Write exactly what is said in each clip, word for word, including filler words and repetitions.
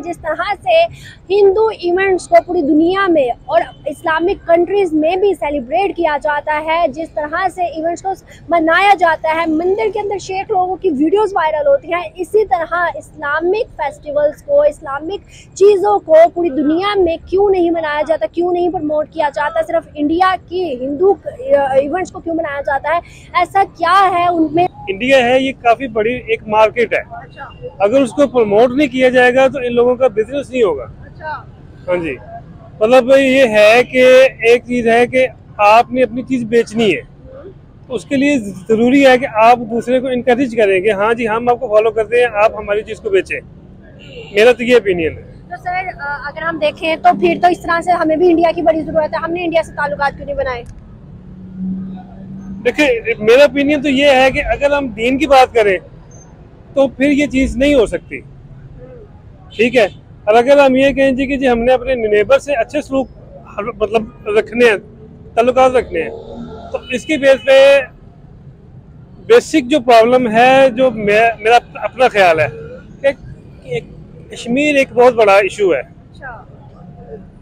जिस तरह से हिंदू इवेंट्स को पूरी दुनिया में और इस्लामिक कंट्रीज में भी सेलिब्रेट किया जाता है, जिस तरह से इवेंट्स को मनाया जाता है, मंदिर के अंदर शेख लोगों की वीडियोस वायरल होती हैं, इसी तरह इस्लामिक फेस्टिवल्स को, इस्लामिक चीज़ों को पूरी दुनिया में क्यों नहीं मनाया जाता, क्यों नहीं प्रमोट किया जाता, सिर्फ इंडिया की हिंदू इवेंट्स को क्यों मनाया जाता है, ऐसा क्या है उनमें? इंडिया है ये काफ़ी बड़ी एक मार्केट है, अगर उसको प्रमोट नहीं किया जाएगा तो इन लोगों का बिजनेस नहीं होगा। हाँ जी, मतलब ये है कि एक चीज़ है कि आपने अपनी चीज़ बेचनी है तो उसके लिए ज़रूरी है कि आप दूसरे को इनकरेज करें कि हाँ जी हम आपको फॉलो करते हैं, आप हमारी चीज़ को बेचें। मेरा तो ये ओपिनियन है। तो सर अगर हम देखें तो फिर तो इस तरह से हमें भी इंडिया की बड़ी ज़रूरत है, हमने इंडिया से ताल्लुकात क्यों नहीं बनाए? देखिए मेरा ओपिनियन तो ये है कि अगर हम दीन की बात करें तो फिर ये चीज़ नहीं हो सकती, ठीक है। और अगर हम ये कहें जी कि जी हमने अपने नेबर से अच्छे सलूक मतलब रखने हैं, तल्लुकात रखने हैं, तो इसके बेस पे बेसिक जो प्रॉब्लम है, जो मैं मेरा अपना ख्याल है कि कश्मीर एक बहुत बड़ा इशू है,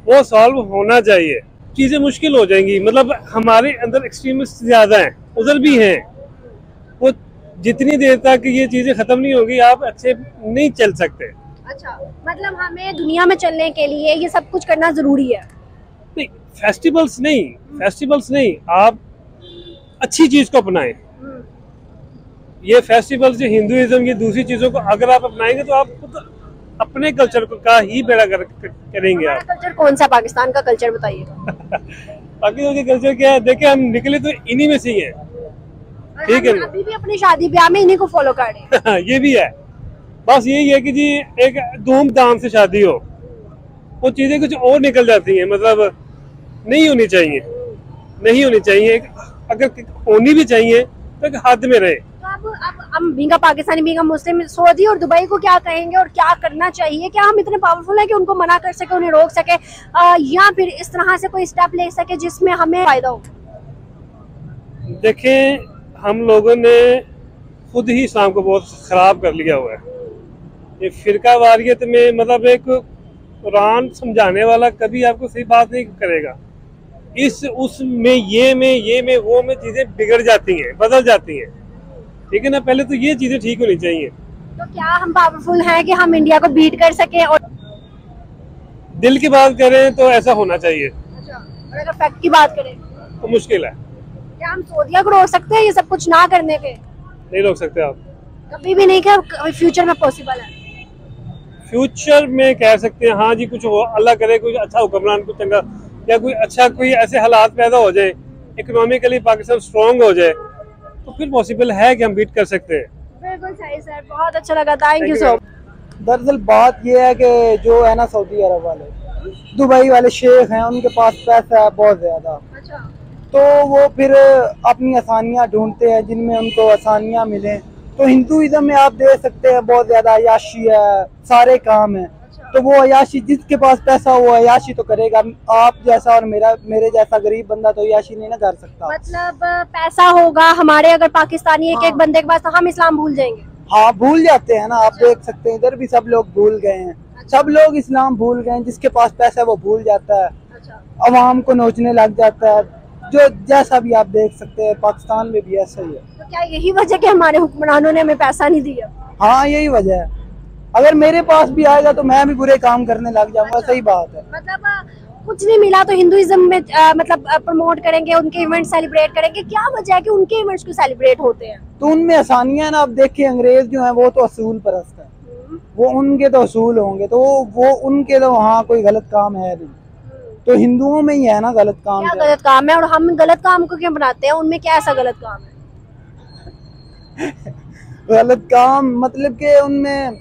वो सॉल्व होना चाहिए। चीज़ें मुश्किल हो जाएंगी, मतलब हमारे अंदर एक्सट्रीमिस्ट ज़्यादा हैं, उधर भी हैं, वो जितनी देर तक ये चीज़ें ख़त्म नहीं होगी आप अच्छे नहीं चल सकते। अच्छा, मतलब हमें दुनिया में चलने के लिए ये सब कुछ करना ज़रूरी है? नहीं, फेस्टिवल्स नहीं, फेस्टिवल्स नहीं, आप अच्छी चीज़ को अपनाएं। ये फेस्टिवल्स, ये हिंदुइज़्म, ये दूसरी चीज़ों को अगर आप अपनाएंगे तो आप तो अपने कल्चर का ही बेड़ा कर, करेंगे आप। कल्चर कौन सा? पाकिस्तान का कल्चर बताइए। पाकिस्तान का कल्चर क्या है? देखिए हम निकले तो इन्हीं में से ही हैं, ठीक है। अभी भी अपनी शादी ब्याह में इन्हीं को फॉलो कर रहे हैं। ये भी है, बस यही है कि जी एक धूमधाम से शादी हो, वो चीज़ें कुछ और निकल जाती हैं, मतलब नहीं होनी चाहिए, नहीं होनी चाहिए। अगर होनी भी चाहिए तो एक हद में रहे। अब अब हम being a Pakistani, being a Muslim, Saudi और दुबई को क्या कहेंगे और क्या करना चाहिए? क्या हम इतने पावरफुल हैं कि उनको मना कर सके, उन्हें रोक सके, आ, या फिर इस तरह से कोई स्टेप ले सके जिसमें हमें फायदा हो? देखें हम लोगों ने खुद ही इस्लाम को बहुत खराब कर लिया हुआ है। ये फिरका वारियत में, मतलब एक कुरान समझाने वाला कभी आपको सही बात नहीं करेगा। इस उसमें ये में ये में वो में चीज़ें बिगड़ जाती हैं, बदल जाती हैं, ठीक है ना। पहले तो ये चीजें ठीक होनी चाहिए। तो क्या हम पावरफुल हैं कि हम इंडिया को बीट कर सके? और दिल की बात करें तो ऐसा होना चाहिए। अच्छा, और अगर फैक्ट की बात करें तो मुश्किल है। क्या हम सऊदिया को रोक सकते हैं ये सब कुछ ना करने पे? नहीं रोक सकते आप, कभी भी नहीं। क्या फ्यूचर में पॉसिबल है? फ्यूचर में कह सकते हैं हाँ जी, कुछ हो, अल्लाह करे कोई अच्छा हुक्मरान को चंगा, या कोई अच्छा कोई ऐसे हालात पैदा हो जाए, इकोनॉमिकली पाकिस्तान स्ट्रॉन्ग हो जाए, तो फिर पॉसिबल है कि हम बीट कर सकते हैं। बिल्कुल सही सर, बहुत अच्छा लगा, थैंक यू सर। दरअसल बात यह है कि जो है ना सऊदी अरब वाले, दुबई वाले शेख हैं, उनके पास पैसा है बहुत ज़्यादा। अच्छा। तो वो फिर अपनी आसानियाँ ढूंढते हैं, जिनमें उनको आसानियाँ मिलें। तो हिंदुइज़म में आप देख सकते हैं बहुत ज़्यादा अयाशी है, सारे काम है। अच्छा। तो वो अयाशी, जिसके पास पैसा वो अयाशी तो करेगा। आप जैसा और मेरा मेरे जैसा गरीब बंदा तो अयाशी नहीं ना कर सकता। मतलब पैसा होगा हमारे, अगर पाकिस्तानी हाँ। एक एक बंदे के पास, तो हम इस्लाम भूल जाएंगे। हाँ भूल जाते हैं ना, आप देख सकते हैं इधर भी सब लोग भूल गए हैं। अच्छा। सब लोग इस्लाम भूल गए हैं, जिसके पास पैसा है वो भूल जाता है। अवाम को नोचने लग जाता है, जो जैसा भी आप देख सकते हैं पाकिस्तान में भी ऐसा ही है। तो क्या यही वजह कि हमारे हुक्मरानों ने हमें पैसा नहीं दिया? हाँ यही वजह है। अगर मेरे पास भी आएगा तो मैं भी बुरे काम करने लग जाऊंगा। अच्छा। सही बात है, मतलब कुछ नहीं मिला तो हिंदुइज्म में आ, मतलब प्रमोट करेंगे, उनके इवेंट सेलिब्रेट करेंगे। क्या वजह है कि उनके इवेंट्स को सेलिब्रेट होते हैं? तो उनमें आसानियाँ है ना, आप देखिए अंग्रेज जो है वो तो असूल परस्त है, वो उनके तो असूल होंगे, तो वो उनके तो वहाँ कोई गलत काम है नहीं। तो हिंदुओं में ही है ना गलत काम, क्या गलत काम है? और हम गलत काम को क्यों बनाते हैं? उनमें क्या ऐसा गलत काम है? गलत काम मतलब कि उनमें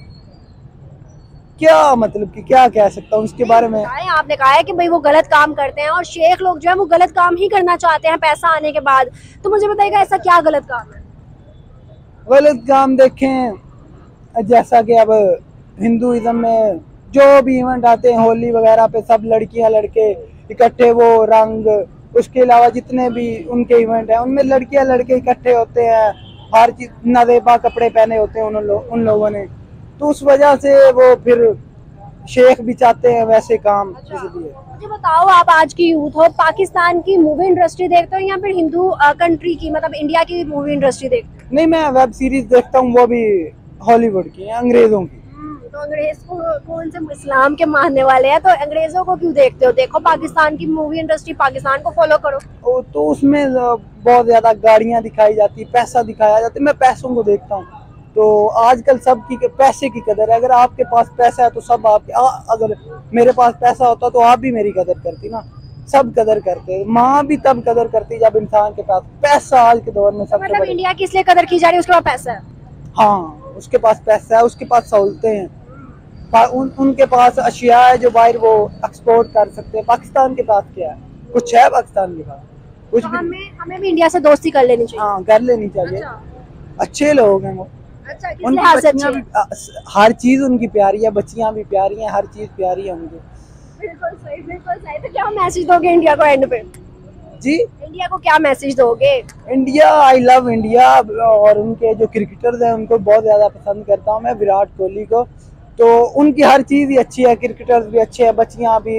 क्या, मतलब कि क्या कह सकता हूँ उसके बारे में? आपने कहा है कि भाई वो गलत काम करते हैं और शेख लोग जो है वो गलत काम ही करना चाहते हैं पैसा आने के बाद, तो मुझे बताइएगा ऐसा क्या गलत काम है? गलत काम देखें जैसा कि अब हिंदुइज्म में जो भी इवेंट आते हैं, होली वगैरह पे सब लड़कियां लड़के इकट्ठे, वो रंग, उसके अलावा जितने भी उनके इवेंट हैं उनमें लड़कियां लड़के इकट्ठे होते हैं, हर चीज नवेबा कपड़े पहने होते हैं उन, लो, उन लोगों ने। तो उस वजह से वो फिर शेख भी चाहते हैं वैसे काम। अच्छा। इसलिए मुझे बताओ, आप आज की यूथ हो, पाकिस्तान की मूवी इंडस्ट्री देखते हो या फिर हिंदू कंट्री की, मतलब इंडिया की मूवी इंडस्ट्री देखते हो? नहीं, मैं वेब सीरीज देखता हूँ, वो भी हॉलीवुड की, अंग्रेजों की। तो अंग्रेज को, कौन से इस्लाम के मानने वाले हैं, तो अंग्रेजों को क्यों देखते हो? देखो पाकिस्तान की मूवी इंडस्ट्री, पाकिस्तान को फॉलो करो। तो उसमें बहुत ज्यादा गाड़ियाँ दिखाई जाती, पैसा दिखाया जाता है, मैं पैसों को देखता हूँ। तो आजकल सब की पैसे की कदर है, अगर आपके पास पैसा है तो सब आपके आ, अगर मेरे पास पैसा होता तो आप भी मेरी कदर करती ना, सब कदर करते। माँ भी तब कदर करती जब इंसान के पास पैसा। आज के दौर में सब, मतलब इंडिया की इसलिए कदर की जा रही है उसके पास पैसा है। हाँ, उसके पास पैसा है, उसके पास सहूलतें हैं, उन, उनके पास अशिया है जो बाहर वो एक्सपोर्ट कर सकते हैं। पाकिस्तान के पास क्या है? कुछ है पाकिस्तान के पास कुछ भी। हमें हमें भी इंडिया से दोस्ती कर लेनी चाहिए। हाँ, कर लेनी चाहिए। अच्छे लोग हैं वो। अच्छा, उनकी हर चीज उनकी प्यारी है, बच्चियां भी प्यारी हैं, हर चीज प्यारी है उनकी। बिल्कुल सही, बिल्कुल सही। तो क्या मैसेज दोगे इंडिया को एंड पे? जी, इंडिया को क्या मैसेज दोगे? India, I love India. और उनके जो क्रिकेटर्स हैं उनको बहुत ज्यादा पसंद करता हूँ मैं, विराट कोहली को। तो उनकी हर चीज ही अच्छी है, क्रिकेटर्स भी अच्छे हैं, बच्चियाँ भी,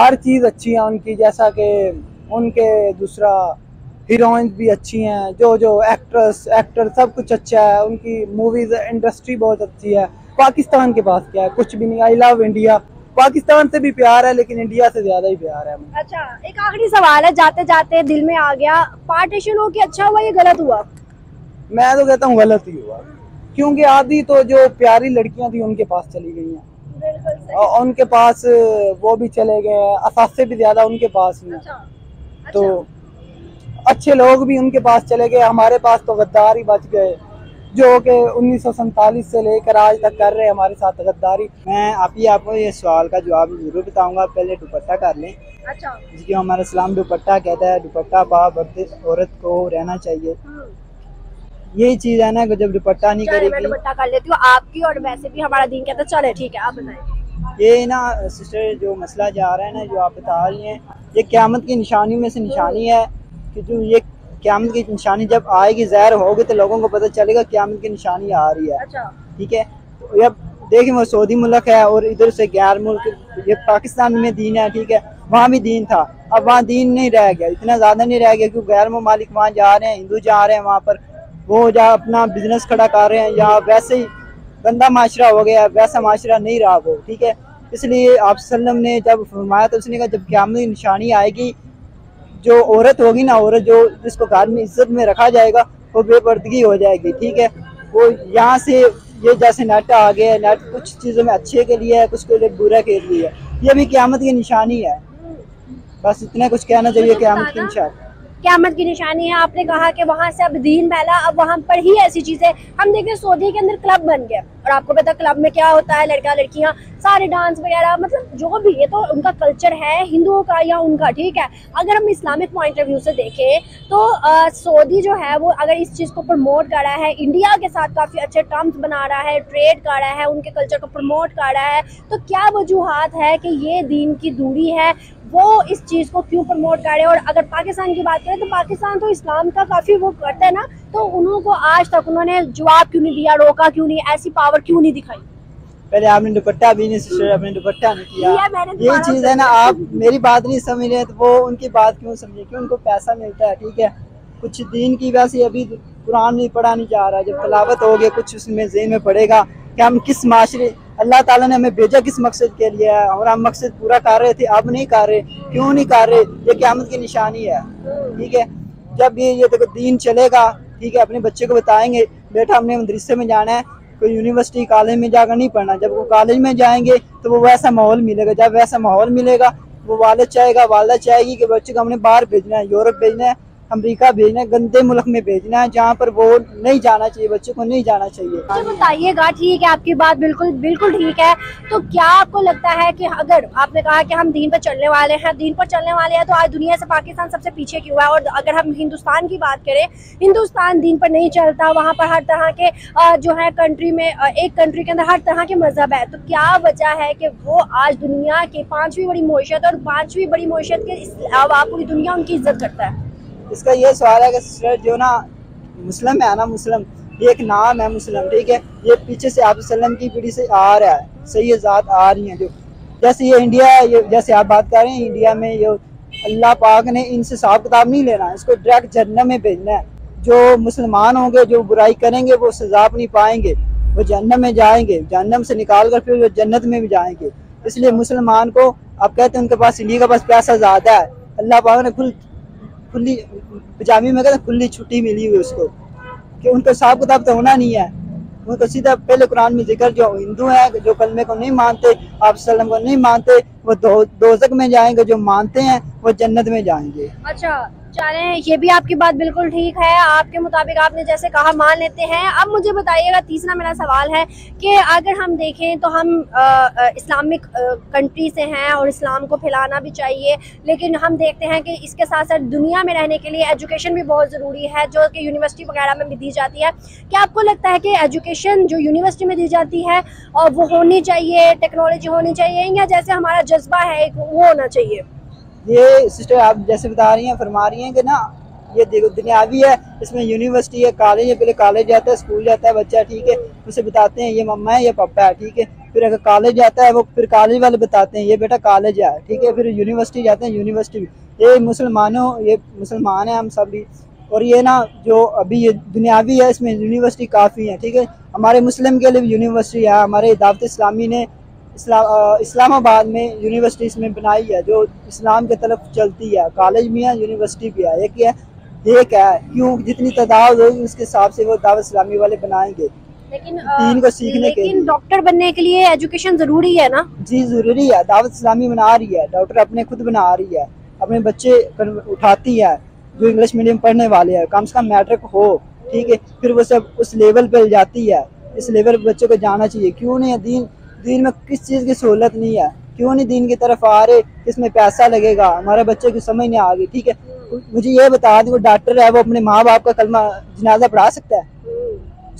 हर चीज अच्छी है उनकी। जैसा कि उनके दूसरा हीरोइंस भी अच्छी हैं, जो जो एक्ट्रेस एक्टर सब कुछ अच्छा है, उनकी मूवीज इंडस्ट्री बहुत अच्छी है। पाकिस्तान के पास क्या है? कुछ भी नहीं। आई लव इंडिया। पाकिस्तान से भी प्यार है लेकिन इंडिया से ज्यादा ही प्यार है। अच्छा, एक आखिरी सवाल है, जाते जाते दिल में आ गया, पार्टीशन हो के अच्छा हुआ या गलत हुआ? मैं तो कहता हूँ गलत ही हुआ, क्योंकि आधी तो जो प्यारी लड़कियाँ थी उनके पास चली गई हैं। बिल्कुल सही। और उनके पास वो भी चले गए हैं, असासे भी ज्यादा उनके पास में। तो अच्छे लोग भी उनके पास चले गए, हमारे पास तो गद्दार ही बच गए, जो कि उन्नीस सौ सैंतालीस से लेकर आज तक कर रहे हैं हमारे साथ गद्दारी। मैं आप ही आपको ये सवाल का जवाब जरूर बताऊंगा, पहले दुपट्टा कर लें। अच्छा। जिसकी हमारा इस्लाम दुपट्टा कहता है, दुपट्टा बाप औरत को रहना चाहिए। यही चीज है ना, जब दुपट्टा नहीं करेगी। दुपट्टा कर लेती हूँ आपकी, और वैसे भी हमारा दिन कहता है। चले ठीक है, आप बताइए ये ना सिस्टर, जो मसला जा रहा है ना, जो आप बता रही है, ये क्यामत की निशानी में से निशानी है। जो ये क़यामत की निशानी जब आएगी, ज़ाहिर होगी, तो लोगों को पता चलेगा क़यामत की निशानी आ रही है। ठीक है, जब देखें वो सऊदी मुल्क है और इधर से गैर मुल्क, ये पाकिस्तान में दीन है। ठीक है, वहाँ भी दीन था, अब वहाँ दीन नहीं रह गया, इतना ज़्यादा नहीं रह गया, क्योंकि गैर ममालिक वहाँ जा रहे हैं, हिंदू जा रहे हैं वहाँ पर, वो जहाँ अपना बिजनेस खड़ा कर रहे हैं, या वैसे ही गंदा माशरा हो गया, वैसा माशरा नहीं रहा वो। ठीक है, इसलिए आप सल्लम ने जब फरमाया तो उसने कहा जब क़यामत की निशानी आएगी, जो औरत होगी ना, औरत जो जिसको घर में इज्जत में रखा जाएगा वो बेपर्दगी हो जाएगी। ठीक है, वो यहाँ से ये जैसे नाटक आ गया है, नाटक कुछ चीज़ों में अच्छे के लिए है, कुछ के लिए बुरा के लिए है, ये भी क़यामत की निशानी है। बस इतना कुछ कहना चाहिए, क़यामत की निशानी, क़यामत की निशानी है। आपने कहा कि वहाँ से अब दीन फैला, अब वहाँ पर ही ऐसी चीज़ें हम देखें, सऊदी के अंदर क्लब बन गया, और आपको पता क्लब में क्या होता है, लड़का लड़कियाँ सारे डांस वगैरह, मतलब जो भी, ये तो उनका कल्चर है हिंदुओं का या उनका। ठीक है, अगर हम इस्लामिक पॉइंट ऑफ व्यू से देखें तो सऊदी जो है वो अगर इस चीज़ को प्रमोट कर रहा है, इंडिया के साथ काफ़ी अच्छे टर्म्स बना रहा है, ट्रेड कर रहा है, उनके कल्चर को प्रमोट कर रहा है, तो क्या वजूहत है कि ये दीन की दूरी है, वो इस चीज़ को क्यों प्रमोट कर रहे हैं? और अगर पाकिस्तान की बात करें तो पाकिस्तान तो इस्लाम का काफ़ी वो करता है ना, तो उनको आज तक उन्होंने जवाब क्यों नहीं दिया, रोका क्यों नहीं, ऐसी पावर क्यों नहीं दिखाई? पहले आपने दुपट्टा भी नहीं, सिस्टर आपने दुपट्टा नहीं किया, ये चीज़ है ना, आप मेरी बात नहीं समझ रहे तो वो उनकी बात क्यों समझे, क्यों उनको पैसा मिलता है। ठीक है, कुछ दीन की वैसे अभी कुरान नहीं पढ़ा नहीं जा रहा, जब तलावत हो गया कुछ उसमें जेहन में पड़ेगा कि हम किस माशरे, अल्लाह ताला ने हमें भेजा किस मकसद के लिए है, और हम मकसद पूरा कर रहे थे, अब नहीं कर रहे, क्यों नहीं कर रहे, ये क़यामत की निशानी है। ठीक है, जब ये ये देखो दीन चलेगा, ठीक है, अपने बच्चे को बताएंगे बेटा हमने मदरसे में जाना है, कोई यूनिवर्सिटी कॉलेज में जाकर नहीं पढ़ना, जब वो कॉलेज में जाएंगे तो वो वैसा माहौल मिलेगा, जब वैसा माहौल मिलेगा वो वालिद चाहेगा, वालदा चाहेगी कि बच्चे को हमने बाहर भेजना है, यूरोप भेजना है, अमेरिका भेजना, गंदे मुल्क में भेजना है, जहाँ पर वो नहीं जाना चाहिए, बच्चे को नहीं जाना चाहिए। तो बताइएगा, ठीक है, आपकी बात बिल्कुल बिल्कुल ठीक है, तो क्या आपको लगता है कि अगर आपने कहा कि हम दीन पर चलने वाले हैं, दीन पर चलने वाले हैं, तो आज दुनिया से पाकिस्तान सबसे पीछे क्यों है? और अगर हम हिंदुस्तान की बात करें, हिंदुस्तान दीन पर नहीं चलता, वहाँ पर हर तरह के जो है कंट्री में, एक कंट्री के अंदर हर तरह के मजहब है, तो क्या वजह है कि वो आज दुनिया के पाँचवीं बड़ी मौशियत, और पाँचवीं बड़ी मौशियत के अलावा पूरी दुनिया उनकी इज्जत करता है? इसका ये सवाल है कि जो ना मुस्लिम है ना, मुस्लिम ये एक नाम है मुस्लिम, ठीक है, ये पीछे से आप वसल्लम की पीढ़ी से आ रहा है, सही जात आ रही है। जो जैसे ये इंडिया है, ये जैसे आप बात कर रहे हैं इंडिया में, ये अल्लाह पाक ने इनसे हिसाब किताब नहीं लेना, इसको डायरेक्ट जहन्नम में भेजना है। जो मुसलमान होंगे, जो बुराई करेंगे, वो सजा नहीं पाएंगे, वो जहन्नम में जाएंगे, जहन्नम से निकाल कर फिर वो जन्नत में भी जाएंगे। इसलिए मुसलमान को आप कहते हैं उनके पास, इंडिया के पास पैसा ज़्यादा है, अल्लाह पाक ने खुल खुली पजामी में कहते खुली छुट्टी मिली हुई उसको, कि उनका हिसाब किताब तो होना नहीं है। उनको सीधा पहले कुरान में जिक्र, जो हिंदू हैं जो कलमे को नहीं मानते, आप सल्लम को नहीं मानते, वो दो, दोजक में जाएंगे, जो मानते हैं वो जन्नत में जाएंगे। अच्छा चलें, ये भी आपकी बात बिल्कुल ठीक है, आपके मुताबिक आपने जैसे कहा मान लेते हैं। अब मुझे बताइएगा, तीसरा मेरा सवाल है कि अगर हम देखें तो हम आ, इस्लामिक कंट्री से हैं और इस्लाम को फैलाना भी चाहिए, लेकिन हम देखते हैं कि इसके साथ साथ दुनिया में रहने के लिए एजुकेशन भी बहुत ज़रूरी है, जो कि यूनिवर्सिटी वगैरह में भी दी जाती है। क्या आपको लगता है कि एजुकेशन जो यूनिवर्सिटी में दी जाती है और वो होनी चाहिए, टेक्नोलॉजी होनी चाहिए, या जैसे हमारा जज्बा है वो होना चाहिए? ये सिस्टर आप जैसे बता रही हैं, फरमा रही हैं कि ना ये देखो दुनियावी है, इसमें यूनिवर्सिटी है, कॉलेज है, पहले कॉलेज जाता है, स्कूल जाता है बच्चा, ठीक है, उसे बताते हैं ये मम्मा है, ये पापा है, ठीक है, फिर अगर कॉलेज जाता है वो फिर कॉलेज वाले बताते हैं ये बेटा कॉलेज है, ठीक है, फिर यूनिवर्सिटी जाते हैं यूनिवर्सिटी भी। ये मुसलमानों, ये मुसलमान हैं हम सब भी, और ये ना जो अभी ये दुनियावी है इसमें यूनिवर्सिटी काफ़ी है, ठीक है, हमारे मुस्लिम के लिए भी यूनिवर्सिटी है। हमारे दावत इस्लामी ने इस्लाम इस्लामाबाद में यूनिवर्सिटी इसमें बनाई है जो इस्लाम के तरफ चलती है, कॉलेज भी है, यूनिवर्सिटी भी है, एक है एक है क्यों जितनी तादाद होगी उसके हिसाब से वो दावत इस्लामी वाले बनाएंगे। लेकिन दीन को सीखने के लिए, डॉक्टर बनने के लिए एजुकेशन ज़रूरी है ना? जी ज़रूरी है, दावत इस्लामी बना रही है, डॉक्टर अपने खुद बना रही है, अपने बच्चे उठाती है जो इंग्लिश मीडियम पढ़ने वाले हैं, कम से कम मैट्रिक हो, ठीक है, फिर वो सब उस लेवल पर जाती है। इस लेवल पर बच्चों को जाना चाहिए, क्यों नहीं दीन दीन में किस चीज़ की सहूलत नहीं है, क्यों नहीं दीन की तरफ आ रहे, इसमें पैसा लगेगा, हमारे बच्चे की समझ नहीं आ गई, ठीक है। मुझे ये बता दें वो डॉक्टर है वो अपने माँ बाप का कलमा जनाजा पढ़ा सकता है?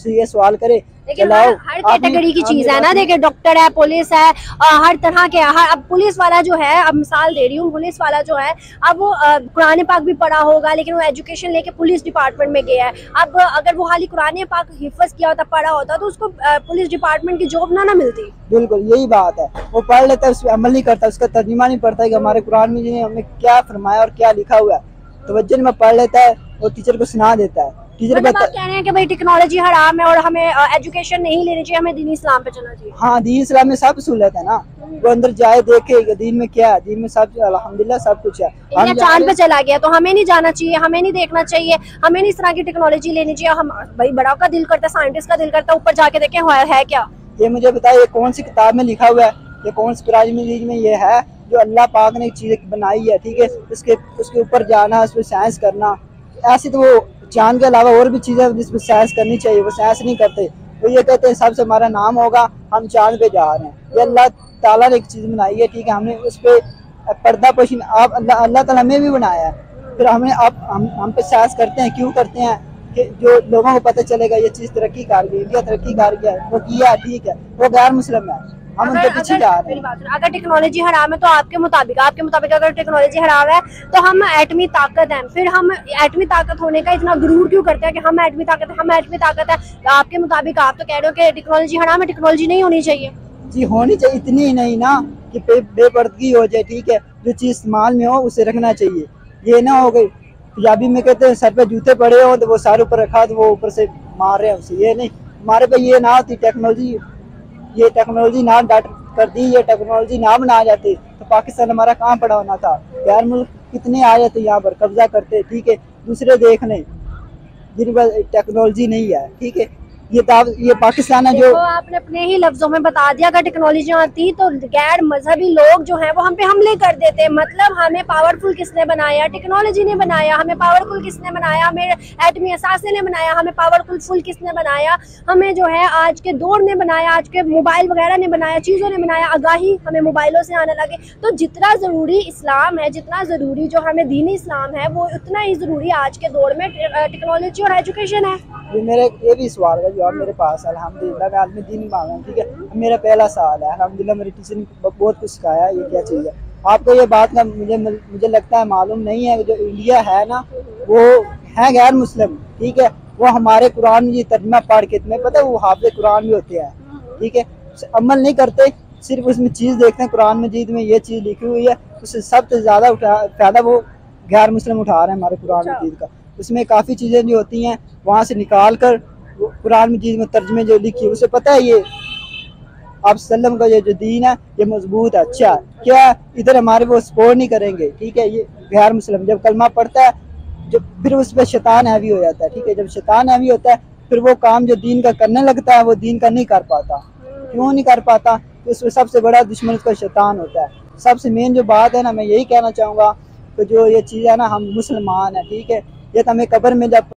तो ये सवाल करे, लेकिन हर, हर कैटेगरी की चीज़ है ना, देखिए डॉक्टर है, पुलिस है, हर तरह के। अब पुलिस वाला जो है, अब मिसाल दे रही हूँ, पुलिस वाला जो है अब वो कुरान पाक भी पढ़ा होगा, लेकिन वो एजुकेशन लेके पुलिस डिपार्टमेंट में गया है। अब अगर वो खाली कुरान पाक हिफ्ज किया होता, पढ़ा होता, तो उसको पुलिस डिपार्टमेंट की जॉब ना ना मिलती। बिल्कुल यही बात है, वो पढ़ लेता है, उस पर अमल नहीं करता, उसका तर्जुमा नहीं पढ़ता है कि हमारे कुरान में जी हमने क्या फरमाया और क्या लिखा हुआ है, तवज्जो में पढ़ लेता है और टीचर को सुना देता है। टीचर मतलब आप कह रहे हैं कि भाई टेक्नोलॉजी हराम है और हमें एजुकेशन नहीं लेनी चाहिए, हमें दीन इस्लाम पे चलना चाहिए। हाँ, दीन इस्लाम में सब सहूलत है ना, वो अंदर जाए देखे दीन में क्या है, दीन में सब अल्हम्दुलिल्लाह सब कुछ है। हम चांद पे चला गया तो हमें नहीं जाना चाहिए, हमें नहीं देखना चाहिए, हमें नहीं इस तरह की टेक्नोलॉजी लेनी चाहिए। हम भाई बड़ा का दिल करता है, साइंटिस्ट का दिल करता है, ऊपर जाके देखे है क्या। ये मुझे बताया ये कौन सी किताब में लिखा हुआ है, ये कौन सी कुरान में ये है जो अल्लाह पाक ने चीज़ बनाई है, ठीक है, उसके उसके ऊपर जाना, उस पर साइंस करना। ऐसी तो वो चांद के अलावा और भी चीज़ें जिसमें साइंस करनी चाहिए, वो साइंस नहीं करते, वो ये कहते हैं सबसे हमारा नाम होगा, हम चांद पे जा रहे हैं। ये अल्लाह ताला ने एक चीज़ बनाई है, ठीक है, हमने उस पर पर्दा पोशी, आप अल्लाह अल्लाह ताला हमें भी बनाया है, फिर हमने आप हम हम पे साइंस करते हैं, क्यों करते हैं कि जो लोगों को पता चलेगा ये चीज़ तरक्की कर गई, इंडिया तरक्की कर गया, वो किया, ठीक है, वो गैर मुस्लिम है, हम उनके पीछे जा रहे हैं। अगर टेक्नोलॉजी हराम है तो आपके मुताबिक आपके मुताबिक अगर टेक्नोलॉजी हराम है तो हम एटमी ताकत हैं, फिर हम एटमी ताकत होने का इतना गुरूर क्यों करते हैं कि हम एटमी ताकत है, हम एटमी ताकत है। आपके मुताबिक आप तो कह रहे हो कि टेक्नोलॉजी हराम है, टेक्नोलॉजी नहीं होनी चाहिए। जी होनी चाहिए, इतनी ही नहीं ना कि बेपर्दगी हो जाए, ठीक है, जो चीज़ इस्तेमाल में हो उसे रखना चाहिए, ये ना हो गई पंजाबी में कहते हैं सर पे जूते पड़े हो तो वो सारे ऊपर रखा तो वो ऊपर से मार रहे हैं उसे। ये नहीं, हमारे पे ये ना होती टेक्नोलॉजी, ये टेक्नोलॉजी ना डाट कर दी, ये टेक्नोलॉजी ना बना जाती तो पाकिस्तान हमारा कहाँ पड़ा होना था। गैर मुल्क कितने आ जाते यहाँ पर कब्जा करते, ठीक है, दूसरे देखने जिन पर टेक्नोलॉजी नहीं है, ठीक है। ये ये पाकिस्तान है जो आपने अपने ही लफ्जों में बता दिया, अगर टेक्नोलॉजी आती तो गैर मजहबी लोग जो हैं वो हम पे हमले कर देते। मतलब हमें पावरफुल किसने बनाया? टेक्नोलॉजी ने बनाया। हमें पावरफुल किसने बनाया? हमें एटमी असासे ने बनाया। हमें पावरफुल किसने बनाया? हमें जो है आज के दौर ने बनाया, आज के मोबाइल वगैरह ने बनाया, चीज़ों ने बनाया। आगाही हमें मोबाइलों से आने लगे। तो जितना ज़रूरी इस्लाम है, जितना ज़रूरी जो हमें दीनी इस्लाम है, वो उतना ही ज़रूरी आज के दौर में टेक्नोलॉजी और एजुकेशन है। ये मेरे ये भी सवाल है जो मेरे पास अल्हम्दुलिल्लाह मैं आलमी दीन मांगा हूँ, ठीक है। मेरा पहला साल है, अल्हम्दुलिल्लाह मेरे टीचर ने बहुत कुछ सिखाया। ये क्या चीज़ है? आपको ये बात का मुझे मुझे लगता है मालूम नहीं है। जो इंडिया है ना, वो है गैर मुस्लिम, ठीक है। वो हमारे कुरान में तर्जमा पढ़ के तुम्हें पता है वो हाफिज कुरान भी होते हैं, ठीक है, अमल नहीं करते, सिर्फ उसमें चीज़ देखते हैं कुरान मजीद में ये चीज़ लिखी हुई है, उससे सबसे ज़्यादा उठा फ़ायदा वो गैर मुस्लिम उठा रहे हैं हमारे कुरान मजीद का। उसमें काफ़ी चीज़ें जो होती हैं वहाँ से निकाल कर कुरान मजीद में तर्जमे जो लिखी है उसे पता है ये आप सल्लम का ये जो दीन है ये मजबूत है, अच्छा है, क्या इधर हमारे वो सपोर्ट नहीं करेंगे, ठीक है। ये गैर मुस्लिम जब कलमा पढ़ता है जब फिर उस पर शैतान हैवी हो जाता है, ठीक है, जब शैतान हैवी होता है फिर वो काम जो दीन का करने लगता है वो दीन का नहीं कर पाता। क्यों नहीं कर पाता? तो उसमें सबसे बड़ा दुश्मन उसका शैतान होता है। सबसे मेन जो बात है ना, मैं यही कहना चाहूँगा कि जो ये चीज़ है ना, हम मुसलमान हैं, ठीक है, ये तो हमें कब्र में जब